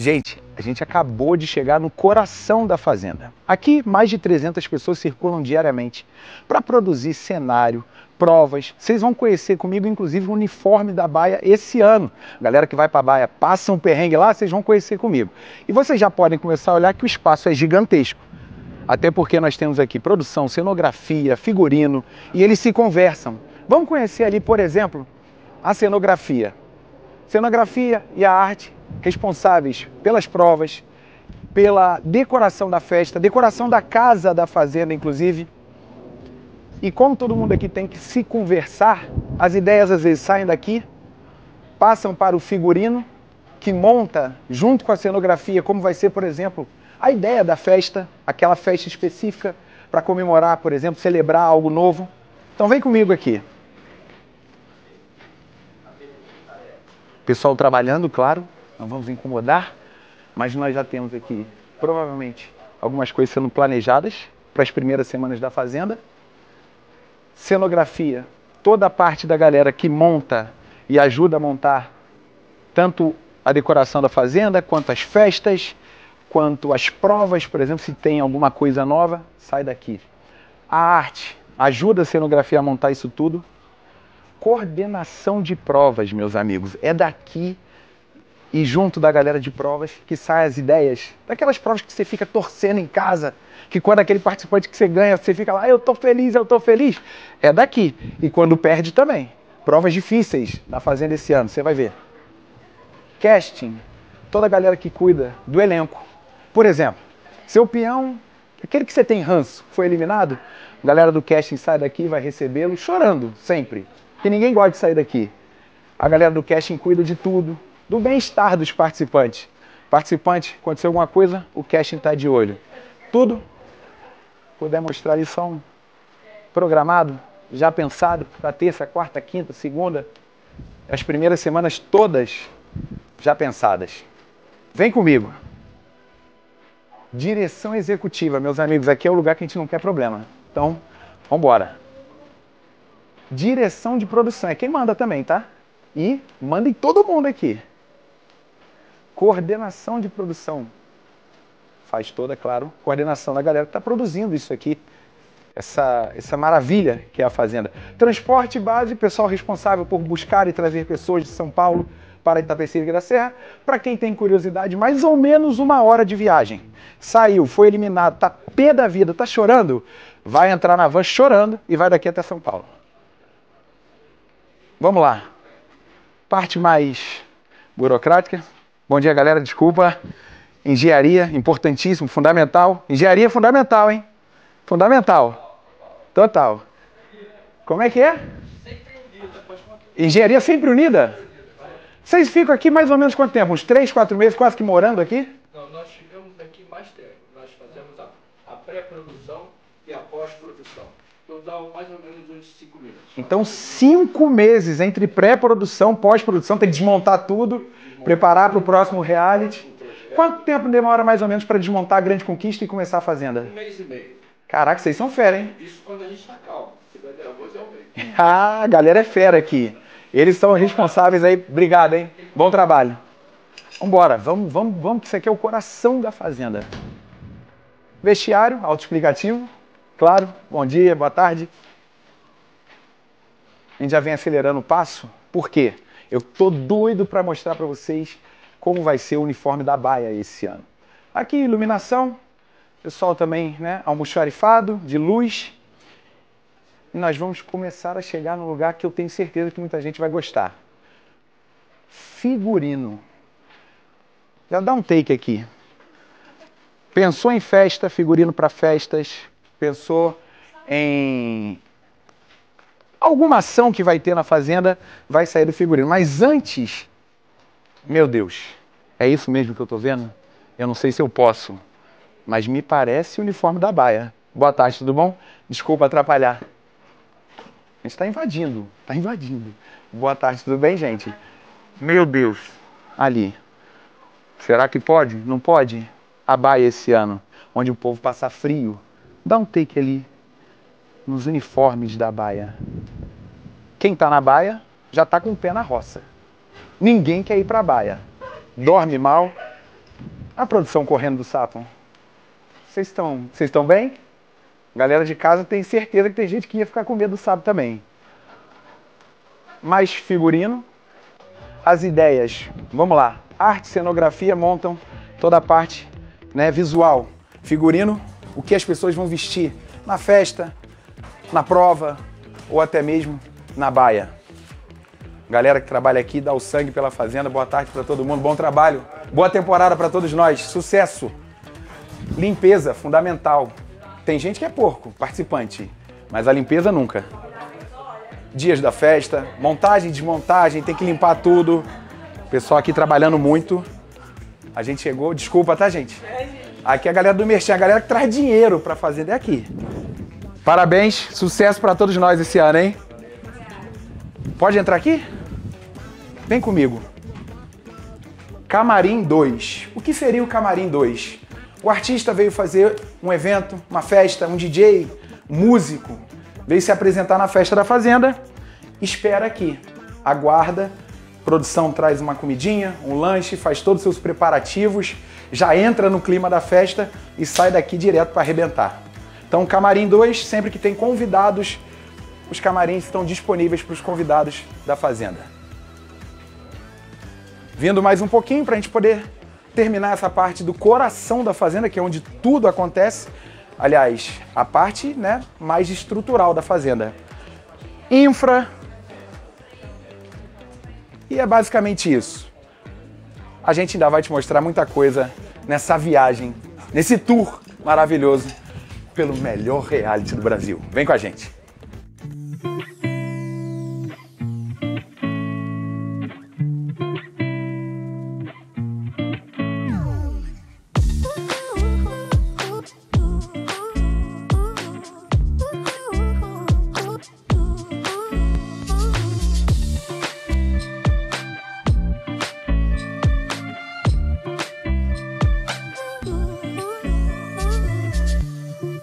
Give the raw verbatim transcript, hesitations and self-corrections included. Gente, a gente acabou de chegar no coração da fazenda. Aqui, mais de trezentas pessoas circulam diariamente para produzir cenário, provas. Vocês vão conhecer comigo, inclusive, o uniforme da Baia esse ano. Galera que vai para a Baia, passa um perrengue lá, vocês vão conhecer comigo. E vocês já podem começar a olhar que o espaço é gigantesco. Até porque nós temos aqui produção, cenografia, figurino, e eles se conversam. Vamos conhecer ali, por exemplo, a cenografia. Cenografia e a arte responsáveis pelas provas, pela decoração da festa, decoração da casa da fazenda, inclusive. E como todo mundo aqui tem que se conversar, as ideias às vezes saem daqui, passam para o figurino, que monta junto com a cenografia, como vai ser, por exemplo, a ideia da festa, aquela festa específica para comemorar, por exemplo, celebrar algo novo. Então vem comigo aqui. Pessoal trabalhando, claro, não vamos incomodar, mas nós já temos aqui, provavelmente, algumas coisas sendo planejadas para as primeiras semanas da fazenda. Cenografia, toda a parte da galera que monta e ajuda a montar tanto a decoração da fazenda, quanto as festas, quanto as provas, por exemplo, se tem alguma coisa nova, sai daqui. A arte ajuda a cenografia a montar isso tudo. Coordenação de provas, meus amigos, é daqui e junto da galera de provas que saem as ideias, daquelas provas que você fica torcendo em casa, que quando aquele participante que você ganha, você fica lá, eu tô feliz, eu tô feliz, é daqui. E quando perde também, provas difíceis na fazenda esse ano, você vai ver. Casting, toda a galera que cuida do elenco. Por exemplo, seu peão, aquele que você tem ranço, foi eliminado, a galera do casting sai daqui e vai recebê-lo chorando sempre. Que ninguém gosta de sair daqui. A galera do casting cuida de tudo, do bem-estar dos participantes. Participante, aconteceu alguma coisa, o casting está de olho. Tudo, puder mostrar ali só um programado, já pensado para terça, quarta, quinta, segunda, as primeiras semanas todas já pensadas. Vem comigo. Direção executiva, meus amigos, aqui é o lugar que a gente não quer problema. Então, vamos embora. Direção de produção, é quem manda também, tá? E manda em todo mundo aqui. Coordenação de produção. Faz toda, claro, coordenação da galera que está produzindo isso aqui. Essa, essa maravilha que é a fazenda. Transporte base, pessoal responsável por buscar e trazer pessoas de São Paulo para Itapecerica da Serra. Para quem tem curiosidade, mais ou menos uma hora de viagem. Saiu, foi eliminado, tá pé da vida, tá chorando? Vai entrar na van chorando e vai daqui até São Paulo. Vamos lá. Parte mais burocrática. Bom dia, galera. Desculpa. Engenharia, importantíssimo, fundamental. Engenharia é fundamental, hein? Fundamental. Total. Como é que é? Engenharia sempre unida? Vocês ficam aqui mais ou menos quanto tempo? Uns três, quatro meses quase que morando aqui? Não, nós ficamos aqui mais tempo. Nós fazemos a, a pré-produção e a pós-produção. Eu dava mais ou menos uns cinco meses. Então, cinco meses entre pré-produção, pós-produção, tem que desmontar tudo, preparar para o próximo reality. Quanto tempo demora mais ou menos para desmontar a grande conquista e começar a fazenda? Um mês e meio. Caraca, vocês são fera, hein? Isso quando a gente está calmo. Se vai nervoso, é um mês. Ah, a galera é fera aqui. Eles são responsáveis aí. Obrigado, hein? Bom trabalho. Vambora, vamos, vamos, vamos, que isso aqui é o coração da fazenda. Vestiário, autoexplicativo. Claro, bom dia, boa tarde. A gente já vem acelerando o passo, por quê? Eu tô doido para mostrar para vocês como vai ser o uniforme da Baia esse ano. Aqui, iluminação, pessoal também, né, almoxarifado, de luz. E nós vamos começar a chegar num lugar que eu tenho certeza que muita gente vai gostar. Figurino. Já dá um take aqui. Pensou em festa, figurino para festas. Pensou em alguma ação que vai ter na fazenda, vai sair do figurino. Mas antes, meu Deus, é isso mesmo que eu tô vendo? Eu não sei se eu posso, mas me parece o uniforme da Baia. Boa tarde, tudo bom? Desculpa atrapalhar. A gente tá invadindo, tá invadindo. Boa tarde, tudo bem, gente? Meu Deus, ali. Será que pode? Não pode? A Baia esse ano, onde o povo passa frio. Dá um take ali nos uniformes da Baia. Quem tá na Baia já tá com o pé na roça. Ninguém quer ir pra Baia. Dorme mal, A produção correndo do sapo. Vocês estão, vocês estão bem? Galera de casa, tem certeza que tem gente que ia ficar com medo do sapo também. Mais figurino. As ideias. Vamos lá. Arte, cenografia montam toda a parte, né, visual. Figurino, o que as pessoas vão vestir na festa, na prova ou até mesmo na baia. Galera que trabalha aqui, dá o sangue pela fazenda. Boa tarde para todo mundo. Bom trabalho. Boa temporada para todos nós. Sucesso. Limpeza, fundamental. Tem gente que é porco, participante, mas a limpeza nunca. Dias da festa, montagem, desmontagem, tem que limpar tudo. O pessoal aqui trabalhando muito. A gente chegou, desculpa, tá, gente? Aqui é a galera do Merchan, a galera que traz dinheiro pra fazenda é aqui. Parabéns, sucesso pra todos nós esse ano, hein? Pode entrar aqui? Vem comigo. Camarim dois. O que seria o Camarim dois? O artista veio fazer um evento, uma festa, um D J, um músico. Veio se apresentar na festa da fazenda, espera aqui, aguarda, produção traz uma comidinha, um lanche, faz todos os seus preparativos, já entra no clima da festa e sai daqui direto para arrebentar. Então, Camarim dois, sempre que tem convidados, os camarins estão disponíveis para os convidados da fazenda. Vindo mais um pouquinho para a gente poder terminar essa parte do coração da fazenda, que é onde tudo acontece. Aliás, a parte, né, mais estrutural da fazenda. Infra. E é basicamente isso. A gente ainda vai te mostrar muita coisa nessa viagem, nesse tour maravilhoso pelo melhor reality do Brasil. Vem com a gente.